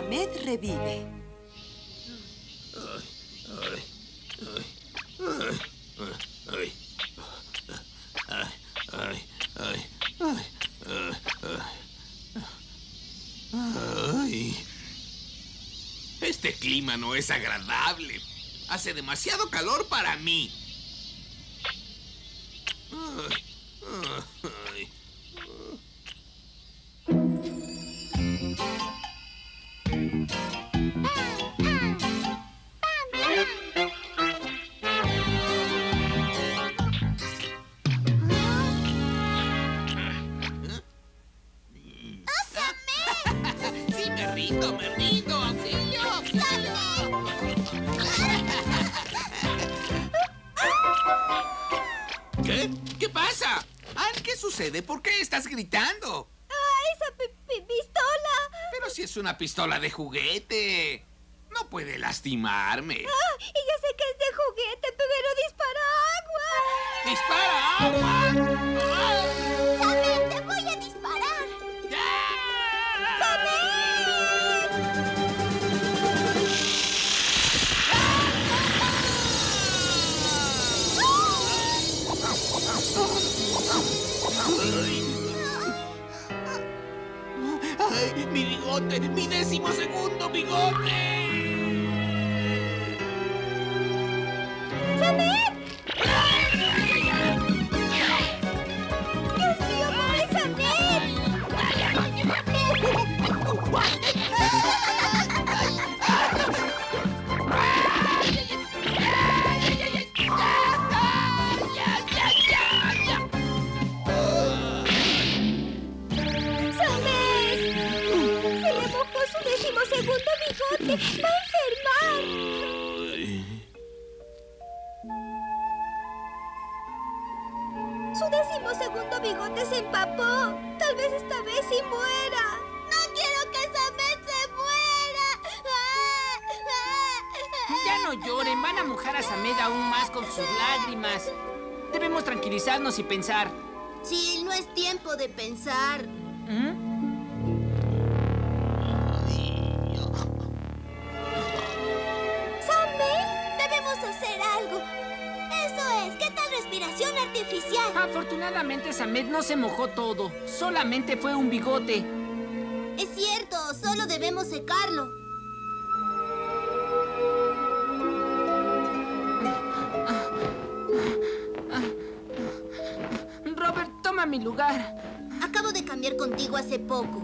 Samed revive. Este clima no es agradable. Hace demasiado calor para mí. ¿Por qué estás gritando? ¡Ah, esa pistola! Pero si es una pistola de juguete. No puede lastimarme. Ah, y ya sé que es de juguete, pero dispara agua. ¡Dispara agua! ¡Samed, te voy a disparar! ¡Ah! ¡Samed! ¡Ah! ¡Ay, mi bigote! ¡Mi 12º bigote! ¡Samed! ¡Dios mío, pobre Samed! ¡Va a enfermar! Su 12º bigote se empapó. Tal vez esta vez sí muera. ¡No quiero que Samed se muera! Ya no lloren. Van a mojar a Samed aún más con sus lágrimas. Debemos tranquilizarnos y pensar. Sí, no es tiempo de pensar. ¿Mm? Artificial. Afortunadamente, Samed no se mojó todo. Solamente fue un bigote. Es cierto, solo debemos secarlo. Robert, toma mi lugar. Acabo de cambiar contigo hace poco.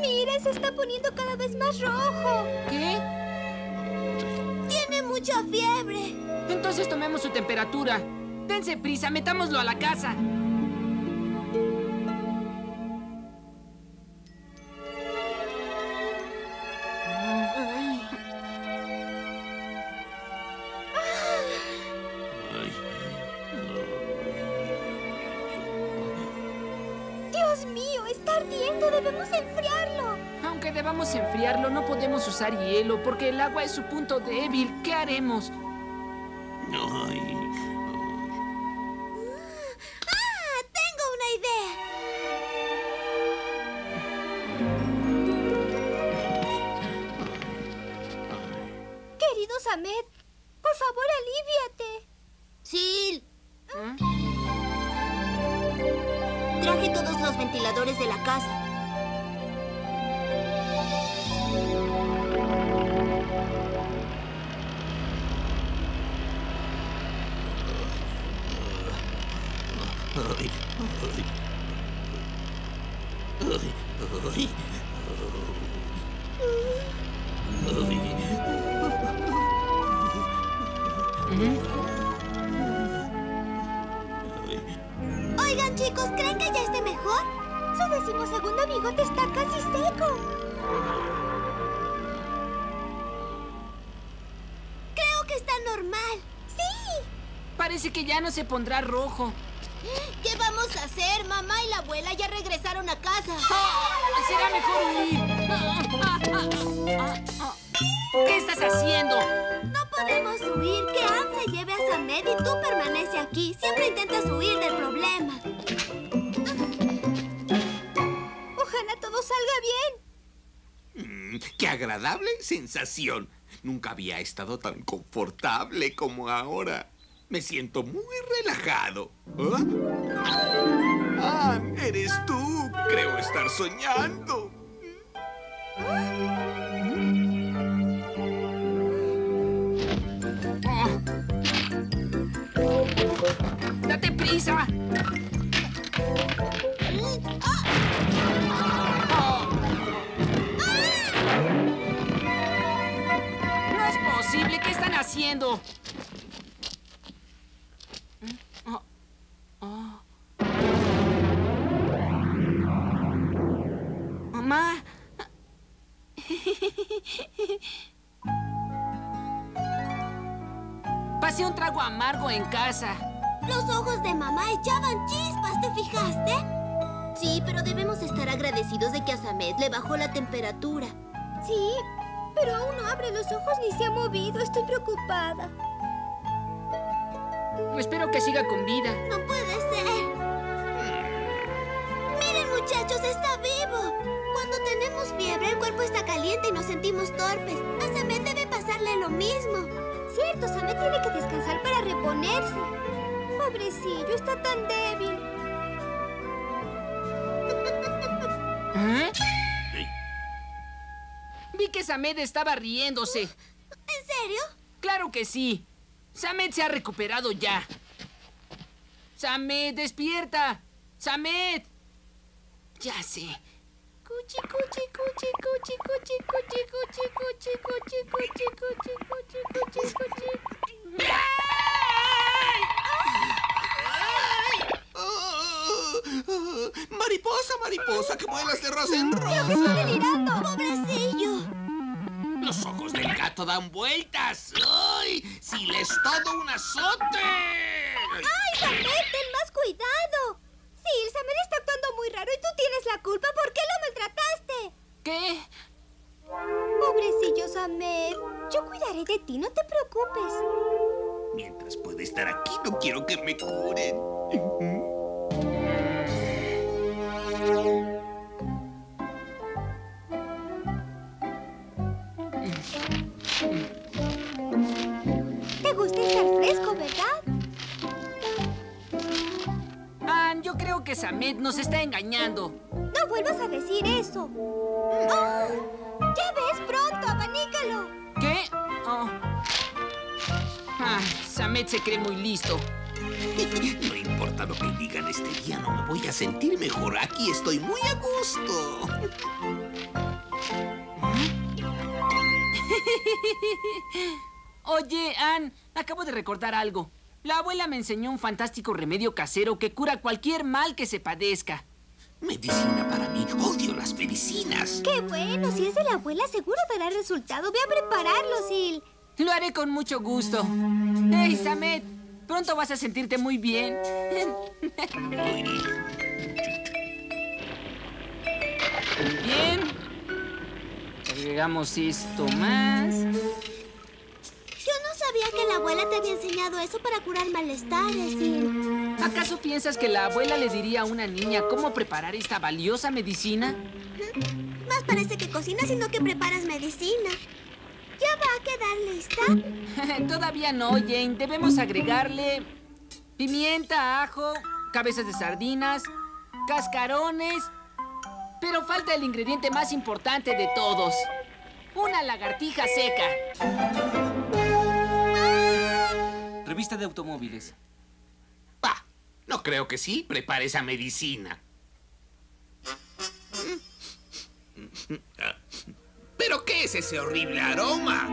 Mira, se está poniendo cada vez más rojo. ¿Qué? Tiene mucha fiebre. Entonces tomemos su temperatura. Dense prisa, metámoslo a la casa. Ay. Ay. Dios mío, está ardiendo. Debemos enfriarlo. Aunque debamos enfriarlo, no podemos usar hielo porque el agua es su punto débil. ¿Qué haremos? Ay. Samed, por favor, aliviate. Sí. ¿Ah? Traje todos los ventiladores de la casa. Oigan, chicos, ¿creen que ya esté mejor? Su 12º bigote está casi seco. Creo que está normal. ¡Sí! Parece que ya no se pondrá rojo. ¿Qué vamos a hacer? Mamá y la abuela ya regresaron a casa. ¡Oh! Será mejor huir. ¿Qué estás haciendo? Podemos huir. Que Ann se lleve a Samed y tú permanece aquí. Siempre intentas huir del problema. Ojalá todo salga bien. ¡Qué agradable sensación! Nunca había estado tan confortable como ahora. Me siento muy relajado. ¿Ah? ¡Ah! ¡Eres tú! Creo estar soñando. ¡Date prisa! ¡No es posible! ¿Qué están haciendo? Mamá. Pasé un trago amargo en casa. Los ojos de mamá echaban chispas, ¿te fijaste? Sí, pero debemos estar agradecidos de que a Samed le bajó la temperatura. Sí, pero aún no abre los ojos ni se ha movido. Estoy preocupada. Espero que siga con vida. No puede ser. Miren, muchachos, está vivo. Cuando tenemos fiebre, el cuerpo está caliente y nos sentimos torpes. A Samed debe pasarle lo mismo. Cierto, Samed tiene que descansar para reponerse. Pobrecillo, está tan débil. ¿Eh? Vi que Samed estaba riéndose. ¿En serio? Claro que sí. Samed se ha recuperado ya. Samed, despierta. Samed. Ya sé. Cuchi, cuchi, cuchi, cuchi, cuchi, cuchi, cuchi, cuchi, cuchi, cuchi, cuchi, cuchi, cuchi, cuchi. Mariposa, mariposa, que muelas de rosa en rosa. ¡Yo estoy delirando, pobrecillo! Los ojos del gato dan vueltas. ¡Ay! ¡Si les todo un azote! ¡Ay, Samed, ten más cuidado! Sí, el Samed está actuando muy raro y tú tienes la culpa. ¿Por qué lo maltrataste? ¿Qué? Pobrecillo Samed. Yo cuidaré de ti, no te preocupes. Mientras pueda estar aquí, no quiero que me curen. ¿Te gusta estar fresco, verdad? Ah, yo creo que Samed nos está engañando. No vuelvas a decir eso. ¡Oh! ¡Ya ves! ¡Pronto! ¡Abanícalo! ¿Qué? Oh. Ah, Samed se cree muy listo. No importa lo que digan, este día no me voy a sentir mejor. Aquí estoy muy a gusto. Oye, Ann, acabo de recordar algo. La abuela me enseñó un fantástico remedio casero que cura cualquier mal que se padezca. Medicina para mí. Odio las medicinas. ¡Qué bueno! Si es de la abuela, seguro dará resultado. Ve a prepararlo, Sil. Lo haré con mucho gusto. ¡Hey, Samed! Pronto vas a sentirte muy bien. Bien. Agregamos esto más. Yo no sabía que la abuela te había enseñado eso para curar malestares. ¿Acaso piensas que la abuela le diría a una niña cómo preparar esta valiosa medicina? Más parece que cocinas, sino que preparas medicina. ¿Ya va a quedar lista? Todavía no, Jane. Debemos agregarle pimienta, ajo, cabezas de sardinas, cascarones. Pero falta el ingrediente más importante de todos. Una lagartija seca. Revista de automóviles. Bah, no creo que sí. Prepare esa medicina. ¿Pero qué es ese horrible aroma?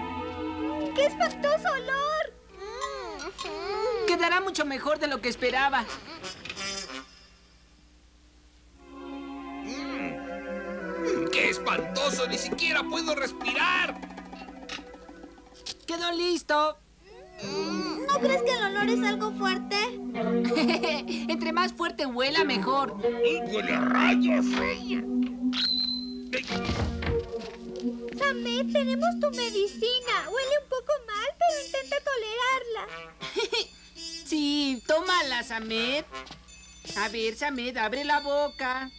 ¡Qué espantoso olor! Quedará mucho mejor de lo que esperaba. ¡Qué espantoso! ¡Ni siquiera puedo respirar! ¡Quedó listo! ¿No crees que el olor es algo fuerte? Entre más fuerte huela, mejor. ¡Huele a rayos! Samed, tenemos tu medicina. Huele un poco mal, pero intenta tolerarla. Sí, tómala, Samed. A ver, Samed, abre la boca.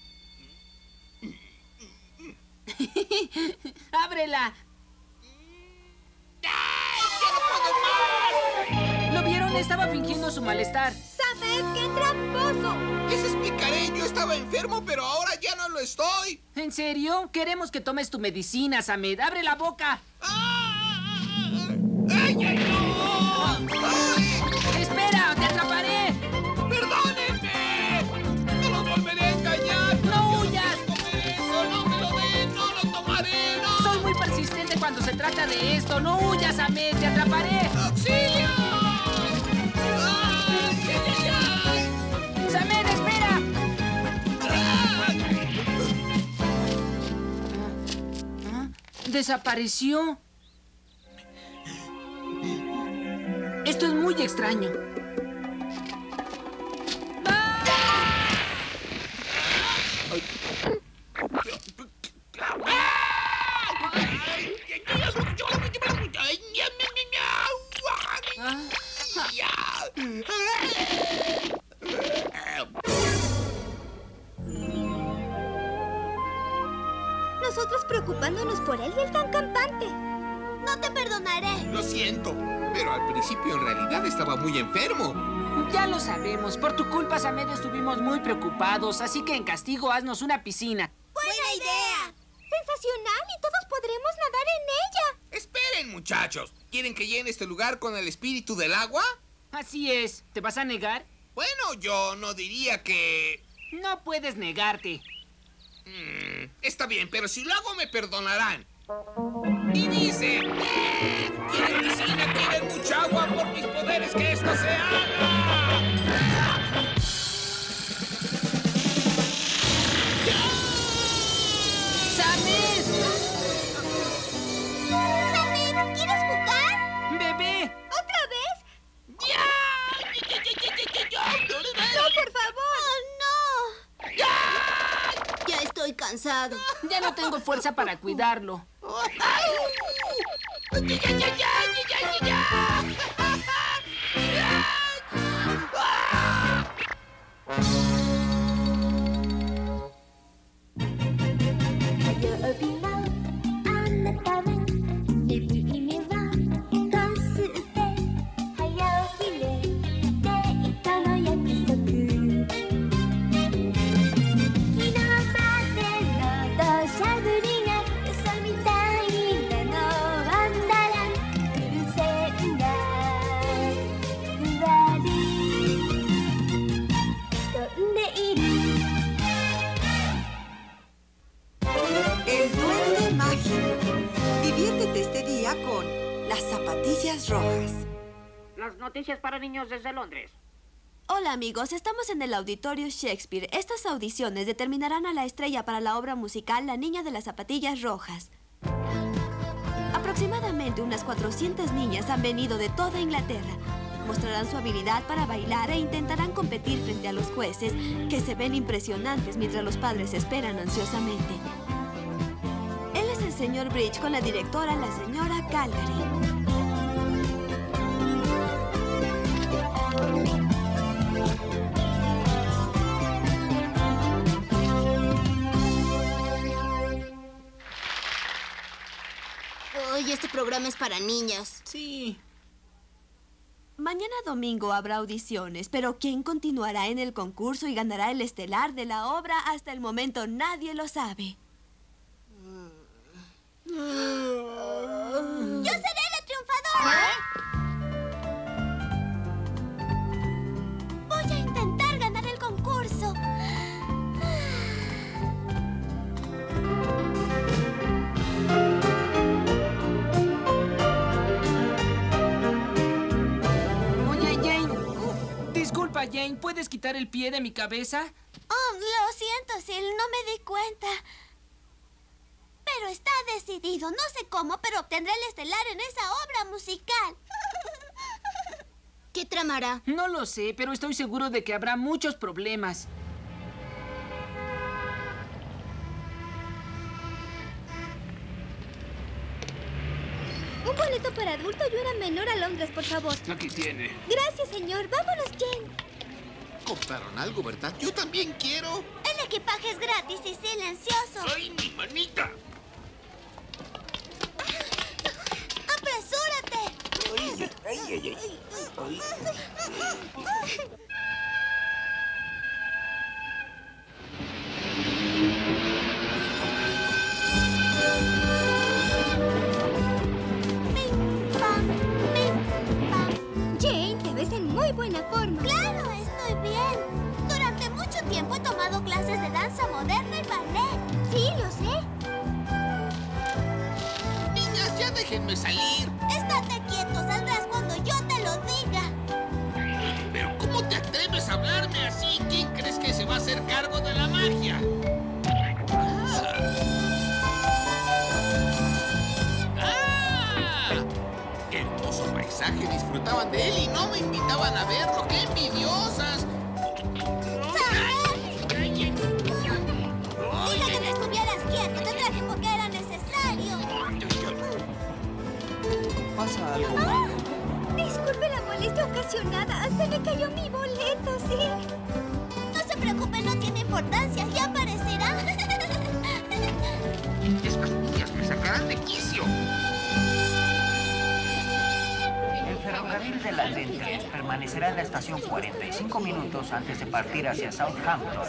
¡Ábrela! ¡Ay, ya no puedo más! ¿Lo vieron? Estaba fingiendo su malestar. ¡Samed, qué tramposo! Les explicaré. Yo estaba enfermo, pero ahora ya no lo estoy. ¿En serio? Queremos que tomes tu medicina, Samed. ¡Abre la boca! ¡Ay, ay, no! ¡Ay! ¡Espera! ¡Te atraparé! ¡Perdónenme! ¡No los volveré a engañar! ¡No huyas! ¡No comer eso! ¡No me lo den! ¡No lo tomaré! ¡No! Soy muy persistente cuando se trata de esto. ¡No huyas, Samed! ¡Te atraparé! ¡Auxilio! ¡Ay, ay, ay! ¡Samed, espera! ¡Ah! Desapareció. Esto es muy extraño. Nosotros preocupándonos por él y el tan campante. No te perdonaré. Lo siento. Pero al principio, en realidad, estaba muy enfermo. Ya lo sabemos. Por tu culpa, Samed, estuvimos muy preocupados. Así que, en castigo, haznos una piscina. ¡Buena idea! ¡Sensacional! Y todos podremos nadar en ella. ¡Esperen, muchachos! ¿Quieren que llene este lugar con el espíritu del agua? Así es. ¿Te vas a negar? Bueno, yo no diría que... No puedes negarte. Está bien, pero si lo hago, me perdonarán. Y dice... ¡Quieren piscina! ¡Quieren mucha agua! ¡Por mis poderes que esto se haga! ¡Samed! ¡Samed! ¿Quieres jugar? ¡Bebé! ¿Otra vez? ¡Ya! ¡No, por favor! ¡No! ¡Ya estoy cansado! Ya no tengo fuerza para cuidarlo. ¡Ya, ya, ya, ya, ya, ya! Noticias para niños desde Londres. Hola amigos, estamos en el auditorio Shakespeare. Estas audiciones determinarán a la estrella para la obra musical La Niña de las Zapatillas Rojas. Aproximadamente unas 400 niñas han venido de toda Inglaterra. Mostrarán su habilidad para bailar e intentarán competir frente a los jueces, que se ven impresionantes mientras los padres esperan ansiosamente. Él es el señor Bridge con la directora, la señora Calgary. Hoy este programa es para niñas. Sí. Mañana domingo habrá audiciones, pero ¿quién continuará en el concurso y ganará el estelar de la obra? Hasta el momento nadie lo sabe. ¡Yo seré la triunfadora! ¿Eh? Jane, ¿puedes quitar el pie de mi cabeza? Oh, lo siento, Sil, no me di cuenta. Pero está decidido, no sé cómo, pero obtendrá el estelar en esa obra musical. ¿Qué tramará? No lo sé, pero estoy seguro de que habrá muchos problemas. Un boleto para adulto y una menor a Londres, por favor. Aquí tiene. Gracias, señor. Vámonos, Jane. Compraron algo, ¿verdad? Yo también quiero. El equipaje es gratis y silencioso. ¡Ay, mi manita! Ay, ay, ay. Ay. Jane, te ves en muy buena forma. ¡Claro! ¡Estoy bien! Durante mucho tiempo he tomado clases de danza moderna y ballet. Sí, lo sé. Niñas, ya déjenme salir. Estate quieto, saldrás cuando yo te lo diga. ¿Pero cómo te atreves a hablarme así? ¿Quién crees que se va a hacer cargo de la magia? ¡Qué hermoso paisaje! Disfrutaban de él y no me invitaban a verlo. ¡Qué envidiosas! ¿Pasa algo malo? Disculpe la molestia ocasionada. Se me cayó mi boleto, ¿sí? No se preocupe, no tiene importancia. Ya aparecerá. Estas niñas me sacarán de quicio. El ferrocarril de las Lentes permanecerá en la estación 45 minutos antes de partir hacia Southampton.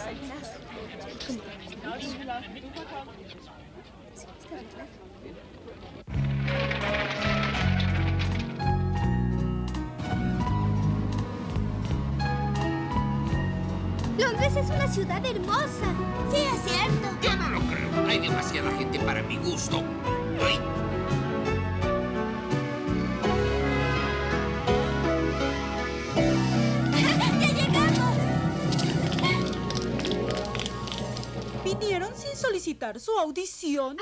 Londres es una ciudad hermosa. Sí, es cierto. Yo no lo creo. Hay demasiada gente para mi gusto. ¡Ay! ¡Ya llegamos! ¿Vinieron sin solicitar su audición?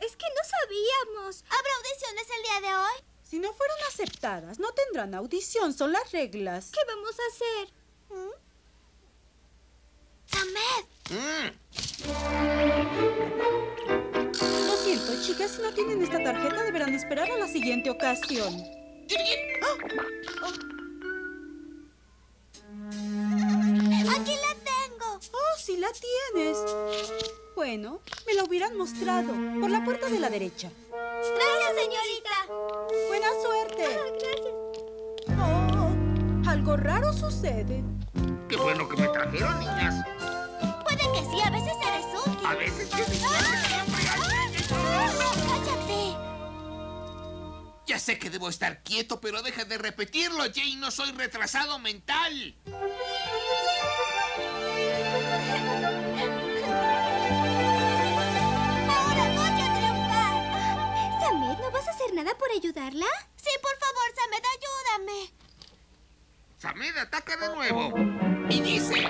Es que no sabíamos. ¿Habrá audiciones el día de hoy? Si no fueron aceptadas, no tendrán audición. Son las reglas. ¿Qué vamos a hacer? ¿Mm? ¡Samed! Lo siento, chicas, si no tienen esta tarjeta deberán esperar a la siguiente ocasión. ¡Aquí la tengo! ¡Oh, sí la tienes! Bueno, me la hubieran mostrado. Por la puerta de la derecha. ¡Gracias, señorita! ¡Buena suerte! Ah, gracias. Oh, algo raro sucede. ¡Qué bueno que me trajeron, niñas! Puede que sí, a veces eres útil. A veces que sí. ¡Cállate! Ya sé que debo estar quieto, pero deja de repetirlo, Jane. No soy retrasado mental. Ahora voy a triunfar. Samed, ¿no vas a hacer nada por ayudarla? Sí, por favor, Samed, ayúdame. Samed ataca de nuevo y dice: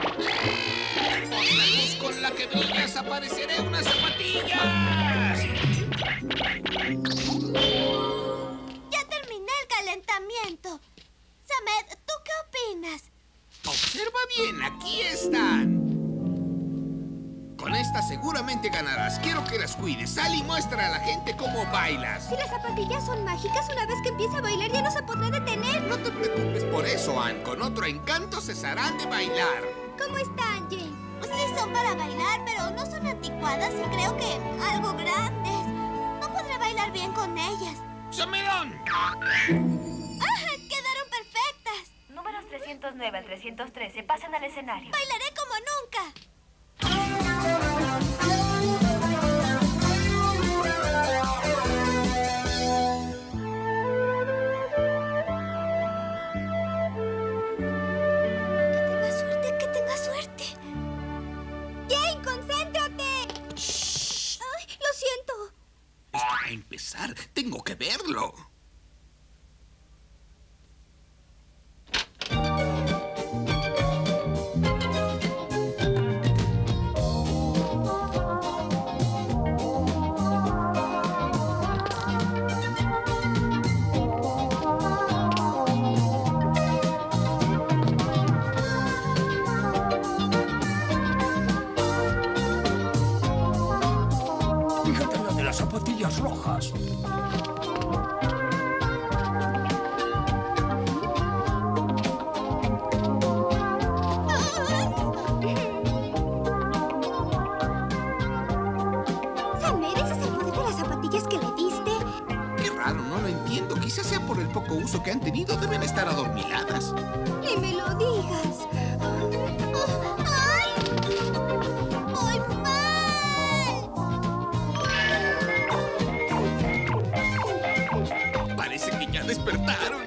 ¡por la luz con la que brillas apareceré unas zapatillas! Ya terminé el calentamiento. Samed, ¿tú qué opinas? Observa bien, aquí están. Con estas seguramente ganarás. Quiero que las cuides. Sal y muestra a la gente cómo bailas. Si las zapatillas son mágicas, una vez que empiece a bailar ya no se podrá detener. No te preocupes por eso, Ann. Con otro encanto cesarán de bailar. ¿Cómo están, Jane? Sí, son para bailar, pero no son anticuadas y creo que algo grandes. No podré bailar bien con ellas. ¡Samedón! ¡Ah! ¡Quedaron perfectas! Números 309 al 313 pasan al escenario. ¡Bailaré como nunca! Tengo que verlo. Fíjate la de las zapatillas rojas. poco uso que han tenido deben estar adormiladas. ¡Ni me lo digas! ¡Ay! ¡Voy mal! Parece que ya despertaron.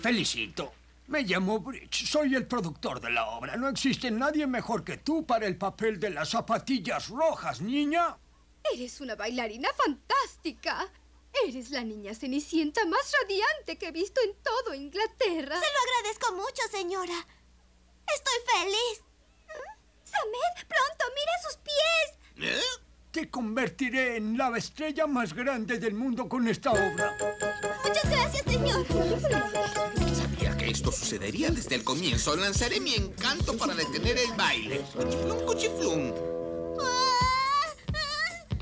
Felicito. Me llamo Bridge. Soy el productor de la obra. No existe nadie mejor que tú para el papel de las zapatillas rojas, niña. Eres una bailarina fantástica. Eres la niña cenicienta más radiante que he visto en todo Inglaterra. Se lo agradezco mucho, señora. Estoy feliz. Samed, pronto, mira sus pies. ¿Eh? Te convertiré en la estrella más grande del mundo con esta obra. Muchas gracias, señor. Sabía que esto sucedería desde el comienzo. Lanzaré mi encanto para detener el baile. Cuchiflum, cuchiflum.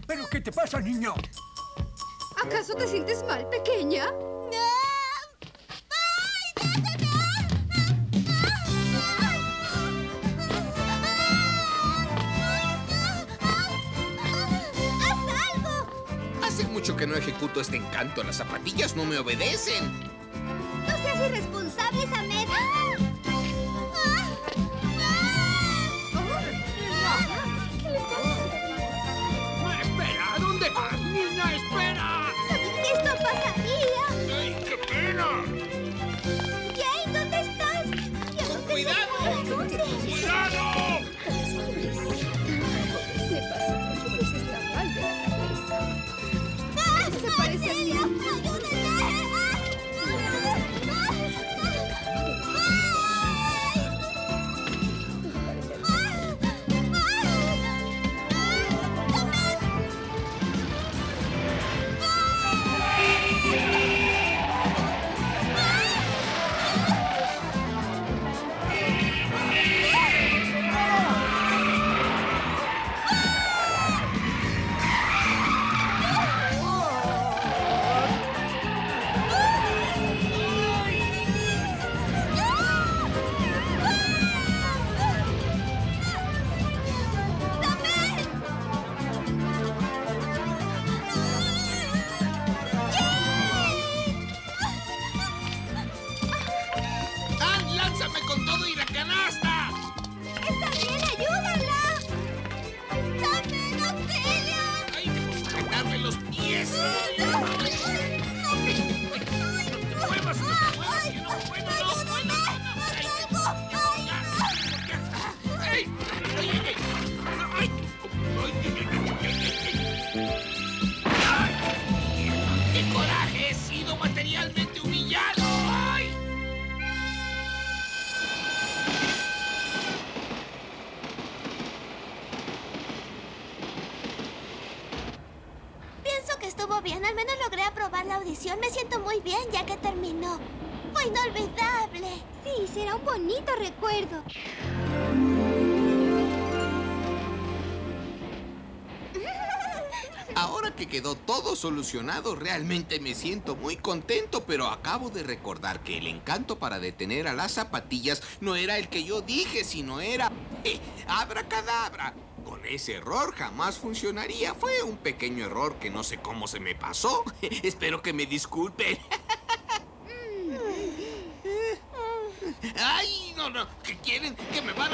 ¿Pero qué te pasa, niño? ¿Acaso te sientes mal, pequeña? Que no ejecuto este encanto. Las zapatillas no me obedecen. No seas irresponsable, Samed. ¡Espera! ¿A dónde vas, niña? ¡Espera! Sabía que esto pasaría. ¡Ay, qué pena! Jay, ¿dónde estás? ¡Cuidado! ¡Cuidado! ¿Qué pasa? Me siento muy bien ya que terminó. Fue inolvidable. Sí, será un bonito recuerdo. Ahora que quedó todo solucionado, realmente me siento muy contento, pero acabo de recordar que el encanto para detener a las zapatillas no era el que yo dije, sino era... ¡abracadabra! Con ese error jamás funcionaría. Fue un pequeño error que no sé cómo se me pasó. Espero que me disculpen. ¡Ay! no, no, que quieren que me vaya.